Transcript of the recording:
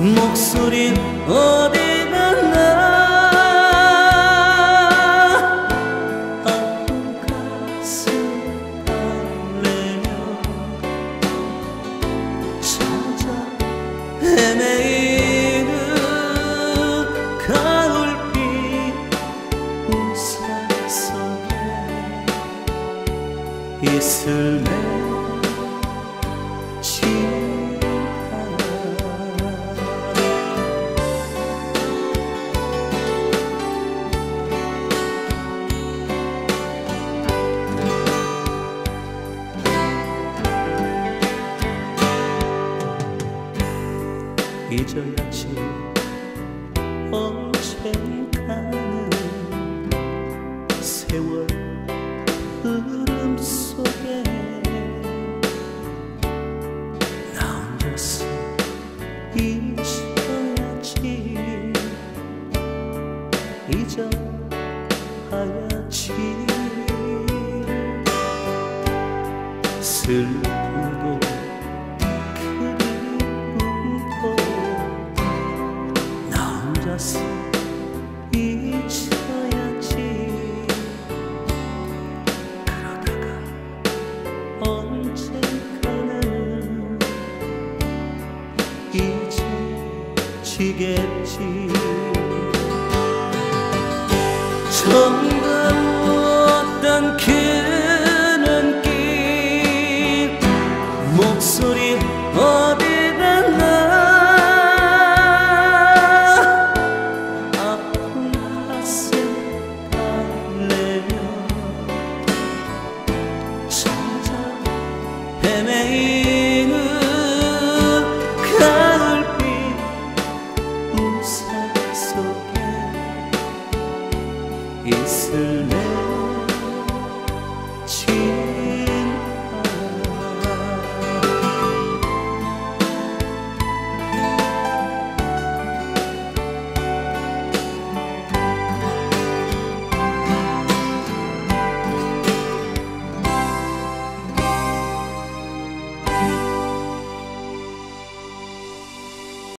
목소린 어디 갔나 아픈 가슴 달래며 찾아 헤매이는 가을빛 우산 속에 이슬 맺힌 잊어야지 언젠가는 세월 흐름 속에 나 혼자서 잊어야지 잊어야지 슬프고 잊어야지 그러다가 언젠가는 잊혀지겠지.